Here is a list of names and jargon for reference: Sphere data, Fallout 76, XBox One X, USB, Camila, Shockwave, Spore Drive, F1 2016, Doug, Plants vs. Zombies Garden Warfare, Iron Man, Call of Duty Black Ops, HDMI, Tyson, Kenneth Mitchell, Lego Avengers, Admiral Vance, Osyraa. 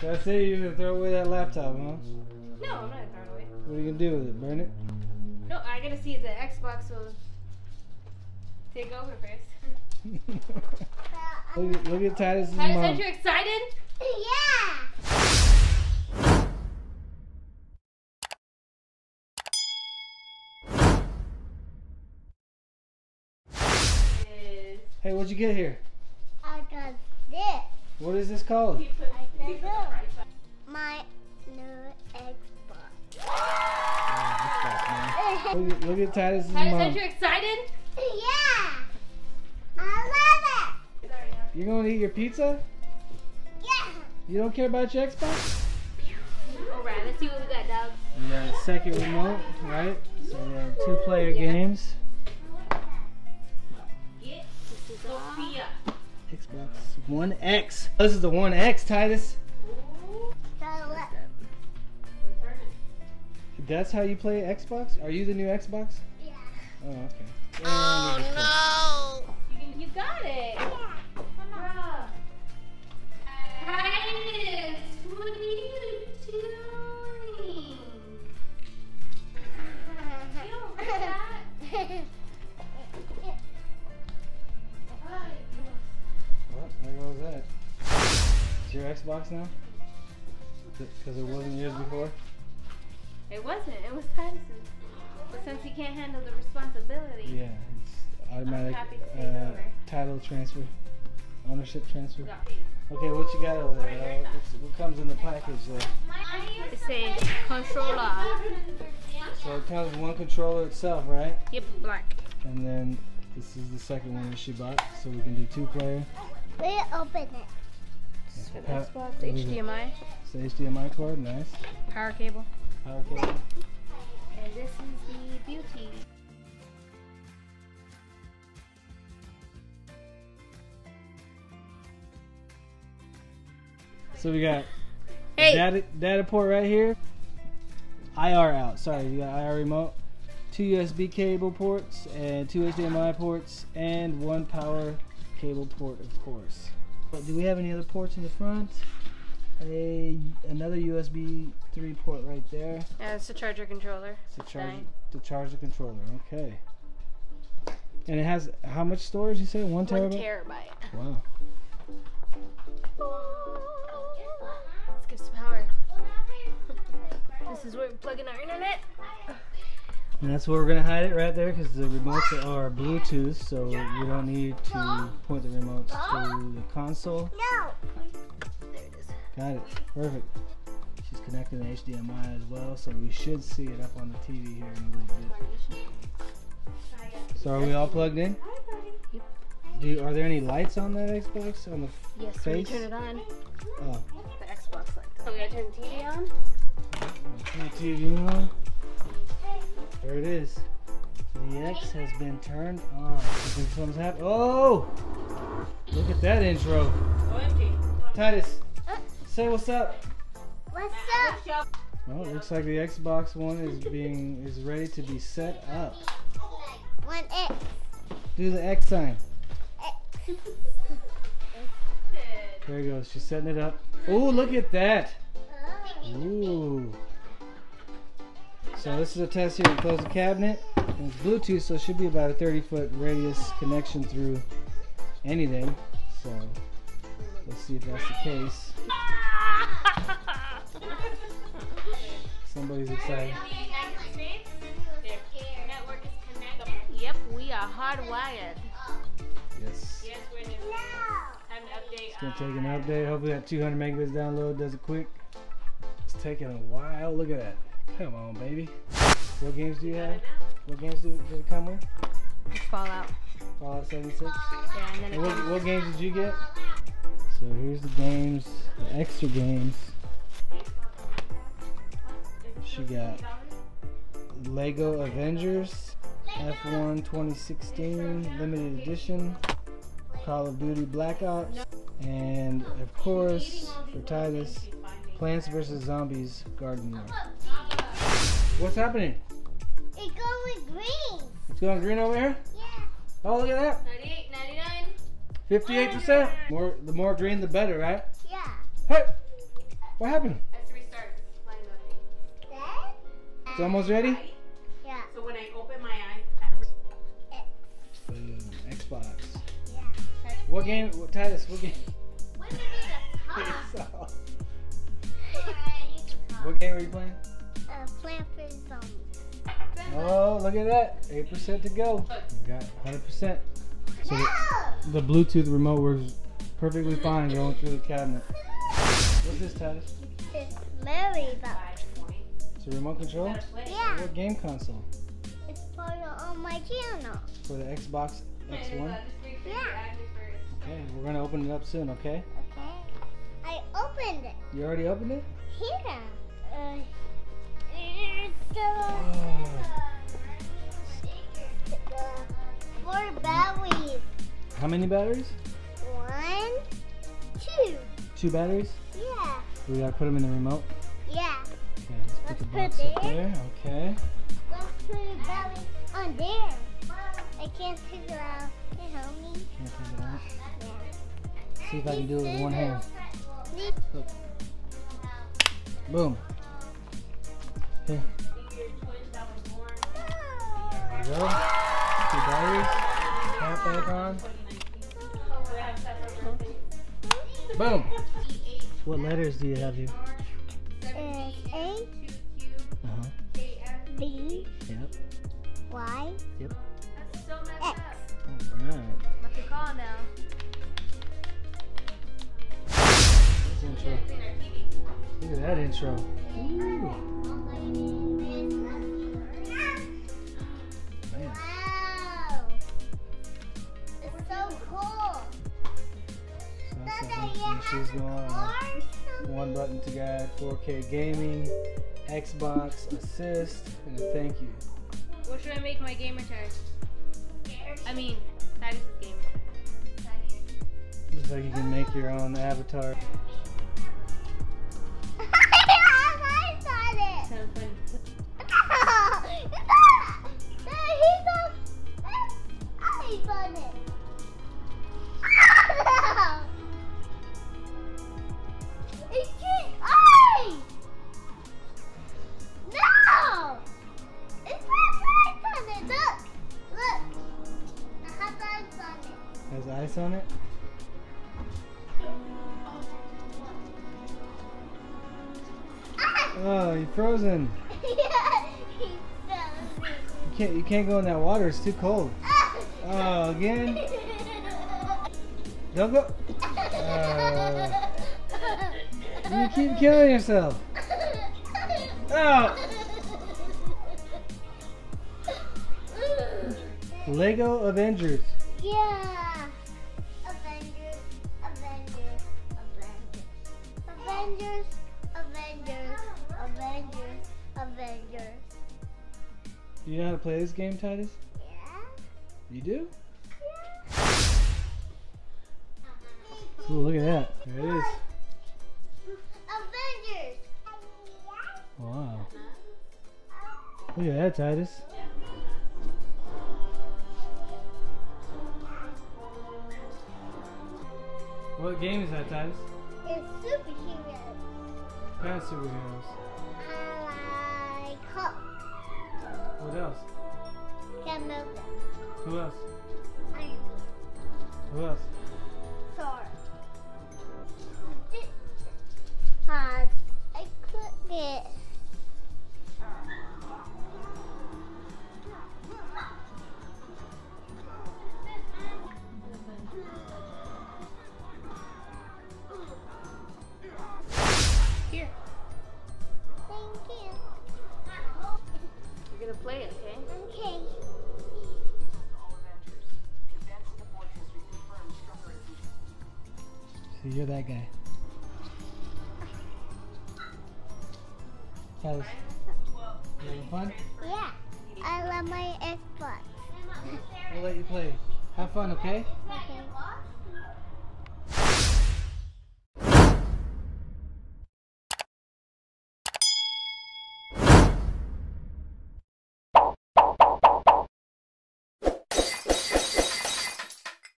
So I say you're gonna throw away that laptop, huh? No, I'm not gonna throw it away. What are you gonna do with it? Burn it? No, I gotta see if the Xbox will take over first. Look at Titus's mom. Titus, aren't you excited? Yeah. Hey, what'd you get here? I got this. What is this called? I don't know. My new Xbox. Wow, look at Titus's mom. Titus, aren't you excited? Yeah. I love it. You're going to eat your pizza? Yeah. You don't care about your Xbox? Alright, let's see what we got, Doug. We got a second remote, right? So we have two-player games. Xbox One X. This is the One X, Titus. That's how you play Xbox? Are you the new Xbox? Yeah. Oh, okay. Oh, no. You got it. Yeah. Titus, what are you doing? You don't like that. Your Xbox now? Because it wasn't yours before? It wasn't. It was Tyson's. But since he can't handle the responsibility, yeah, it's automatic title transfer, ownership transfer. Okay, what you got over there? What comes in the package there? It says controller. So it comes with one controller itself, right? Yep, black. And then this is the second one that she bought, so we can do two-player. We open it. For the Xbox, HDMI. It's the HDMI cord, nice. Power cable. Power cable. And this is the beauty. So we got data port right here. IR out. Sorry, you got IR remote. Two USB cable ports and two HDMI ports and one power cable port, of course. Do we have any other ports in the front? Another USB 3 port right there. Yeah, it's a charger controller. It's a charger to charge the controller. Okay. And it has how much storage? You say 1 terabyte. 1 terabyte. Wow. Let's get some power. This is where we plug in our internet. And that's where we're gonna hide it right there, because the remotes are Bluetooth, so you don't need to point the remotes to the console. No. There it is. Got it. Perfect. She's connecting the HDMI as well, so we should see it up on the TV here in a little bit. So are we all plugged in? Yep. Are there any lights on that Xbox on the face? Yes, we turn it on. Oh. The Xbox light. So we gotta turn the TV on. Turn the TV on. There it is. The X has been turned on. Something's happened. Oh! Look at that intro. Oh, empty. Titus, say what's up. What's up? Well, it looks like the Xbox One is ready to be set up. One X. Do the X sign. X. There it goes. She's setting it up. Oh, look at that. Ooh. So this is a test here. We close the cabinet, and it's Bluetooth, so it should be about a 30-foot radius connection through anything. So let's see if that's the case. Somebody's excited. Yep, we are hardwired. Yes. It's gonna take an update. Hopefully that 200 megabits download does it quick. It's taking a while. Look at that. Come on, baby. What games do you have? What games did it come with? Fallout. Fallout 76? Yeah, and then what games did you get? So here's the games, the extra games. She got Lego Avengers, F1 2016, limited edition, Call of Duty Black Ops, and of course, for Titus, Plants vs. Zombies Garden Warfare. What's happening? It's going green. It's going green over here? Yeah. Oh, look at that. 98, 99. 58%. The more green, the better, right? Yeah. Hey. What happened? I have to restart. It's almost ready? Yeah. So when I open my eye, I have to... Xbox. Yeah. What game? Titus, what game? When did we get a What game are you playing? Plants vs. Zombies. Oh, look at that. 8% to go. You got 100%. So no! the Bluetooth remote works perfectly fine going through the cabinet. What's this, Titus? It's Larry Box. It's a remote control? Yeah. What game console? It's part of on my channel. For the XBox X1? Yeah. Okay, we're going to open it up soon, okay? Okay. I opened it. You already opened it? Here. Four batteries. How many batteries? One, two. Two batteries? Yeah. We gotta put them in the remote? Yeah. Okay, let's put the box up there. Okay. Let's put the battery on there. I can't figure out. Can you help me? Can't figure it out. Yeah. See if I can do it with one hand. Look. Boom. Here. There we go. Two batteries. Tap back on. Boom. What letters do you have here? A. B. Yep. Y. Yep. That's so messed up. Alright. What's the call now? That's intro. Look at that intro. Ooh. Man. Wow. It's so cool. She's going one button to guide 4K gaming, Xbox assist, and a thank you. What should I make my gamer tag? I mean, that is his gamer tag. Looks like you can make your own avatar. I saw it. I saw it. On it. Oh, you're frozen. Yeah, he's frozen. You can't go in that water. It's too cold. Oh, again. Don't go. You keep killing yourself. Oh. Lego Avengers. Yeah. Avengers, Avengers, Avengers, Avengers. Do you know how to play this game, Titus? Yeah. You do? Yeah. Ooh, look at that. There it is. Avengers. Wow. Look at that, Titus. What game is that, Titus? It's superheroes. Kind of superheroes. I like Hulk. What else? Camila. Who else? Iron Man. Who else? Thor. I cooked it. So you're that guy. Titus, you having fun? Yeah. I love my Xbox. We'll let you play. Have fun, okay?